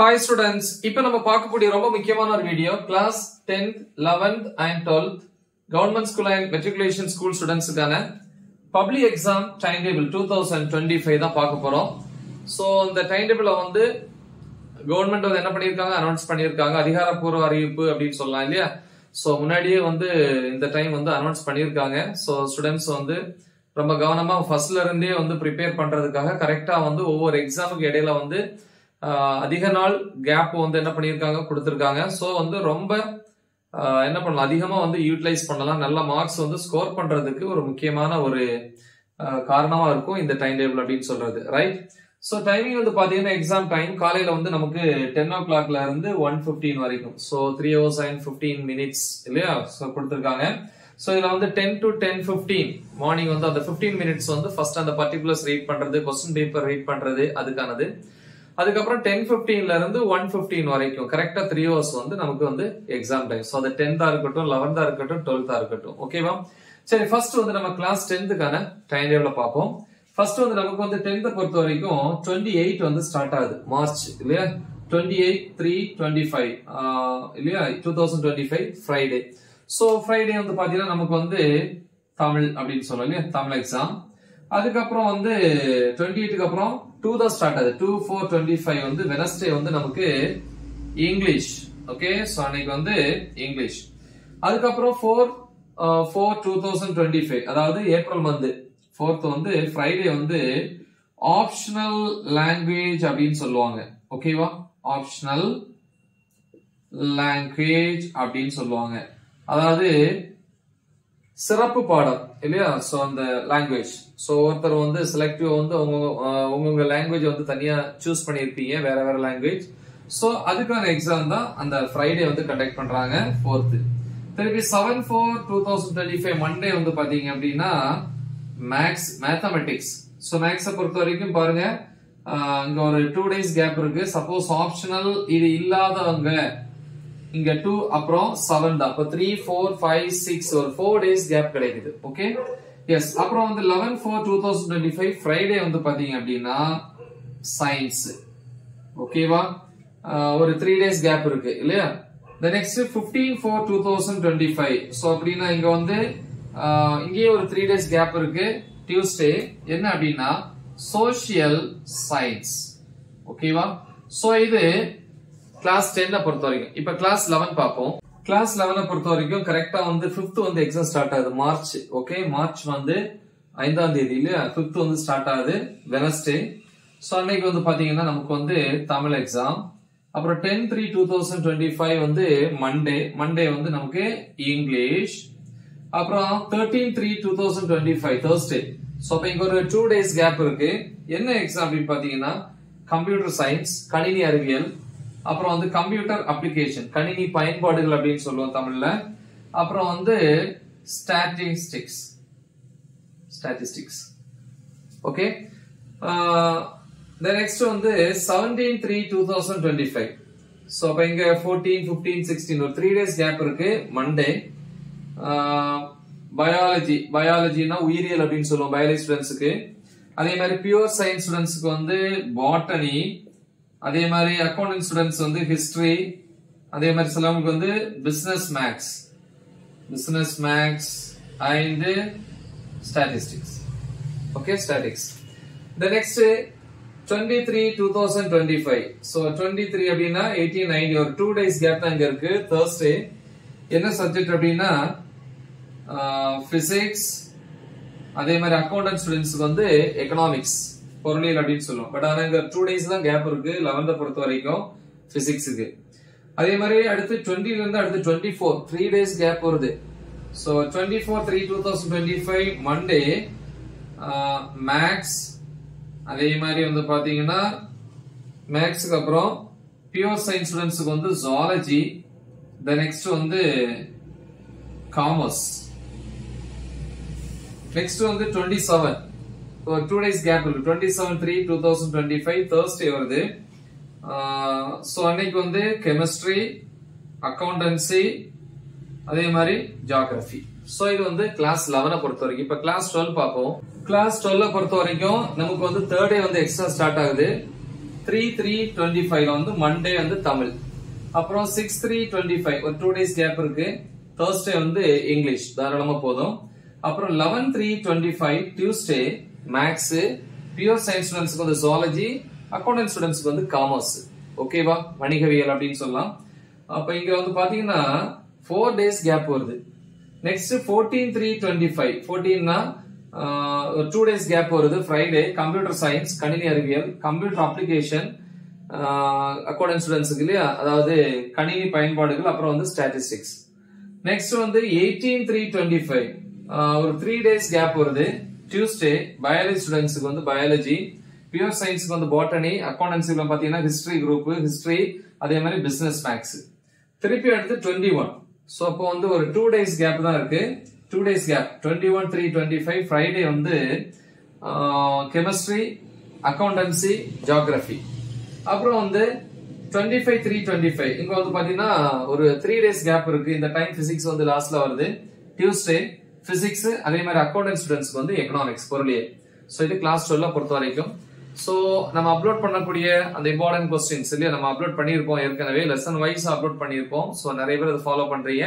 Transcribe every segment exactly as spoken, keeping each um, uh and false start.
Hi students, இப்போ நம்ம பார்க்க கூடிய ரொம்ப முக்கியமான ஒரு video class tenth eleventh and twelfth government school and matriculation school studentsக்கான public exam timetable twenty twenty-five தான் பார்க்க போறோம். சோ அந்த timetable வந்து கவர்மெண்ட் வந்து என்ன பண்ணிருக்காங்க அனௌன்ஸ் பண்ணிருக்காங்க அதிகாரப்பூர்வ அறிவிப்பு அப்படினு சொல்லலாம் இல்லையா. சோ முன்னாடியே வந்து இந்த டைம் வந்து அனௌன்ஸ் பண்ணிருக்காங்க. சோ ஸ்டூடண்ட்ஸ் வந்து ரொம்ப கவனமா ஃபர்ஸ்ட்ல இருந்தே வந்து ப்ரிப்பேர் பண்றதுக்காக கரெக்ட்டா வந்து ஒவ்வொரு எக்ஸாமுக்கு இடையில வந்து அதிக நாள் கேப் வந்து என்ன பண்ணிருக்காங்க கொடுத்திருக்காங்க. சோ வந்து ரொம்ப என்ன பண்ணலாம் அதிகமா வந்து யூட்டிலைஸ் பண்ணலாம் நல்ல மார்க்ஸ் வந்து ஸ்கோர் பண்றதுக்கு ஒரு முக்கியமான ஒரு காரணமா இருக்கும் இந்த டைம் டேபிள் அப்படினு சொல்றது ரைட். சோ டைமிங் வந்து பாத்தீங்கன்னா எக்ஸாம் டைம் காலையில வந்து நமக்கு ten o'clockல இருந்து one fifteen வரைக்கும் so three hours and fifteen minutes இல்லையா சோ கொடுத்திருக்காங்க. சோ இதுல வந்து ten to ten fifteen morning வந்து அந்த fifteen minutes வந்து ஃபர்ஸ்ட் அந்த பார்ட்டிகுலர்ஸ் ரீட் பண்றது क्वेश्चन பேப்பர் ரீட் பண்றது அதுக்கானது. அதுக்கப்புறம் ten fifteen ல இருந்து one fifteen வரைக்கும் கரெக்ட்டா three hours வந்து நமக்கு வந்து எக்ஸாம் டைம். சோ அது tenth ஆ இருக்கட்டும் eleventh ஆ இருக்கட்டும் twelfth ஆ இருக்கட்டும் ஓகேவா. சரி ஃபர்ஸ்ட் வந்து நம்ம கிளாஸ் tenth கான டைம் டேபிள பாப்போம். ஃபர்ஸ்ட் வந்து நமக்கு வந்து tenth பொறுத்த வரைக்கும் twenty-eight வந்து ஸ்டார்ட் ஆகுது மார்ச் இல்லையா twenty-eight three twenty-five இல்லையா twenty twenty-five Friday. So Friday வந்து பாத்தீங்கன்னா நமக்கு வந்து தமிழ் அப்படினு சொல்றோம் இல்லையா தமிழ் எக்ஸாம். அதுக்கப்புறம் வந்து twenty-eight க்கு அப்புறம் two தான் ஸ்டார்ட் ஆகுது two four twenty-five வந்து வெனஸ்டே வந்து நமக்கு இங்கிலீஷ் ஓகே. சோ அன்னைக்கு வந்து இங்கிலீஷ். அதுக்கப்புறம் four four twenty twenty-five அதாவது ஏப்ரல் மந்த் fourth வந்து ஃப்ரைடே வந்து ஆப்ஷனல் லாங்குவேஜ் அப்படினு சொல்லுவாங்க ஓகேவா ஆப்ஷனல் லாங்குவேஜ் அப்படினு சொல்லுவாங்க அதாவது சிறப்பு பாடம் இல்லையா. சோ அந்த லாங்குவேஜ் சோ ஒருத்தர் வந்து செலக்டிவ் வந்து உங்க லாங்குவேஜ் வந்து தனியா சூஸ் பண்ணிருப்பீங்க வேற வேற லாங்குவேஜ். சோ அதுக்கான எக்ஸாம் தான் அந்த ஃப்ரைடே வந்து கண்டக்ட் பண்றாங்க ஃபோர்த். திருப்பி seven four two thousand twenty five Monday வந்து பாத்தீங்க அப்படின்னா மேக்ஸ் மேத்தமெட்டிக்ஸ். சோ மேக்ஸ பொறுத்த வரைக்கும் பாருங்க இங்க ஒரு டூ டேஸ் கேப் இருக்கு. சப்போஸ் ஆப்ஷனல் இது இல்லாதவங்க இங்க two அப்புறம் seven தான் அப்ப three four five six ஒரு four days gap கிடைக்குது ஓகே எஸ். அப்புறம் வந்து eleven four twenty twenty-five Friday வந்து பாத்தீங்க அப்படினா சயின்ஸ் ஓகேவா ஒரு three days gap இருக்கு இல்லையா. the next fifteen four twenty twenty-five so அப்படினா இங்க வந்து இங்கேயே ஒரு three days gap இருக்கு டியூஸ்டே என்ன அப்படினா சோஷியல் சயின்ஸ் ஓகேவா. சோ இது கிளாஸ் ten பொறுத்த வரைக்கும். இப்ப கிளாஸ் eleven பாப்போம். கிளாஸ் eleven பொறுத்த வரைக்கும் கரெக்ட்டா வந்து fifth வந்து எக்ஸாம் ஸ்டார்ட் ஆகுது மார்ச் ஓகே மார்ச் வந்து ஐந்தாம் தேதி இல்லையா fifth வந்து ஸ்டார்ட் ஆகுது வெனஸ்டே. சோ அன்னைக்கு வந்து பாத்தீங்கன்னா நமக்கு வந்து தமிழ் எக்ஸாம். அப்புறம் ten three twenty twenty-five வந்து மண்டே மண்டே வந்து நமக்கு இங்கிலீஷ். அப்புறம் thirteen three twenty twenty-five Thursday. So அப்ப இங்க ஒரு two days gap இருக்கு. என்ன எக்ஸாம் அப்படின்னு பாத்தீங்கன்னா கம்ப்யூட்டர் சயின்ஸ் கணினி அறிவியல் அப்புறம் வந்து கம்ப்யூட்டர் அப்ளிகேஷன் கணினி பயன்பாடுகள் அப்படின்னு சொல்லுவோம் தமிழ்ல. அப்புறம் வந்து ஸ்டாட்டிஸ்டிக்ஸ் ஸ்டாட்டிஸ்டிக்ஸ் ஓகே. நெக்ஸ்ட் வந்து seventeen three twenty twenty-five so அப்ப இங்க fourteen fifteen sixteen ஒரு three days கேப் இருக்கு மண்டே. பயாலஜி பயாலஜினா உயிரியல் அப்படின்னு சொல்லுவோம் பயாலஜி ஸ்டூடெண்ட்ஸ்க்கு. அதே மாதிரி பியூர் சயின்ஸ் ஸ்டூடெண்ட்ஸ்க்கு வந்து பாட்டனி அதே மாதிரி அக்கவுண்டிங் ஸ்டூடெண்ட்ஸ் வந்து ஹிஸ்டரி அதே மாதிரி சிலவங்களுக்கு வந்து business maths business maths and statistics okay statistics. The next twenty-three twenty twenty-five so twenty-three அப்படினா eighteen ninety ஒரு two days gap தான் இங்க இருக்கு Thursday. என்ன சப்ஜெக்ட் அப்படினா பிசிக்ஸ் அதே மாதிரி அக்கவுண்டன்ட் ஸ்டூடெண்ட்ஸ்க்கு வந்து எகனாமிக்ஸ் பொருளியல் அப்படின்னு சொல்லுவோம். பட் ஆனா இங்க two days தான் கேப் இருக்கு eleventh பொறுத்த வரைக்கும் பிசிக்ஸ்க்கு. அதே மாதிரி அடுத்து twenty ல இருந்து அடுத்து twenty-four three days கேப் வருது. So twenty-four three twenty twenty-five Monday maths அதே மாதிரி வந்து பாத்தீங்கன்னா மேக்ஸ்க்கு அப்புறம் பியூர் சயின்ஸ் ஸ்டூடெண்ட்ஸ்க்கு வந்து ஜுவாலஜி. தி நெக்ஸ்ட் வந்து காமர்ஸ். நெக்ஸ்ட் வந்து twenty-seven two days gap இருக்கு twenty-seven three twenty twenty-five Thursday வருது. சோ அன்னைக்கு வந்து கெமிஸ்ட்ரி அக்கவுண்டன்சி அதே மாதிரி ஜியோகிராஃபி. சோ இது வந்து கிளாஸ் eleven பொறுத்த வரைக்கும். இப்ப கிளாஸ் twelve பாப்போம். கிளாஸ் twelve பொறுத்த வரைக்கும் நமக்கு வந்து third day வந்து எக்ஸாம் ஸ்டார்ட் ஆகுது three three twenty-five வந்து Monday வந்து Tamil, அப்புறம் six three twenty-five ஒரு two days gap இருக்கு. Thursday வந்து English தாராளமா போதும். அப்புறம் eleven three twenty-five Tuesday Maths, Pure Science students வந்து Zoology, Accounting students வந்து Commerce. ஓகேவா, வணிகவியல் அப்படினு சொல்லலாம். அப்ப இங்க வந்து பாத்தீங்கன்னா four days gap வருது. Next fourteen three twenty-five, fourteen னா two days gap வருது. Friday Computer Science, கணினி அறிவியல், Computer Application, அக்கவுண்டன்ட் ஸ்டூடண்ட்ஸ்க்கு இல்லையா, அதாவது கணினி பயன்பாடுகள், அப்புறம் வந்து ஸ்டாட்டிஸ்டிக்ஸ். நெக்ஸ்ட் வந்து eighteen three twenty-five ஒரு three days gap வருது. Tuesday பயாலஜி ஸ்டூடண்ட்ஸ்க்கு வந்து பயாலஜி, பியூர் சயின்ஸ்க்கு வந்து பாட்டனி, அக்கவுண்டன்சில பாத்தீங்கன்னா ஹிஸ்டரி குரூப், ஹிஸ்டரி அதே மாதிரி பிசினஸ் மேக்ஸ். திருப்பி அடுத்து twenty-one. So அப்போ வந்து ஒரு two days gap தான் இருக்கு. Two days gap twenty-one three twenty-five. Friday வந்து chemistry, accountancy, geography. அப்புறம் வந்து twenty-five three twenty-five இங்க வந்து பாத்தீங்கன்னா ஒரு three days gap இருக்கு. இந்த டைம் physics வந்து லாஸ்ட்ல வருது. Tuesday physics, அதே மாதிரி accountant students வந்து economics பொருளியல். So இது கிளாஸ் twelve பொறுத்த வரைக்கும். So நம்ம அப்லோட் பண்ணக்கூடிய அந்த இம்பார்ட்டன்ட் क्वेश्चंस இல்லையா, நம்ம அப்லோட் பண்ணிருப்போம் ஏற்கனவே, லெசன் வைஸ் அப்லோட் பண்ணிருப்போம். சோ நிறைய பேர் அதை ஃபாலோ பண்றீங்க.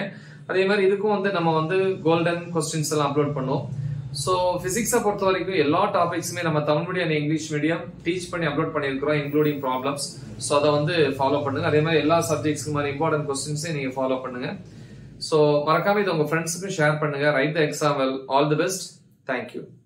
அதே மாதிரி இதுக்கும் வந்து நம்ம வந்து கோல்டன் क्वेश्चंस எல்லாம் அப்லோட் பண்ணோம். சோ physics பொறுத்த வரைக்கும் எல்லா டாபிக்ஸ்மே நம்ம Tamil medium and English medium teach பண்ணி அப்லோட் பண்ணிருக்கோம், இன்க்ளூடிங் ப்ராப்ளம்ஸ். சோ அத வந்து ஃபாலோ பண்ணுங்க. அதே மாதிரி எல்லா சப்ஜெக்ட்ஸ்க்கு மாதிரி இம்பார்ட்டன்ட் क्वेश्चंस நீங்க ஃபாலோ பண்ணுங்க. சோ மறக்காம இது உங்க फ्रेंड्सக்கு ஷேர் பண்ணுங்க. Write the example. All the best. Thank you.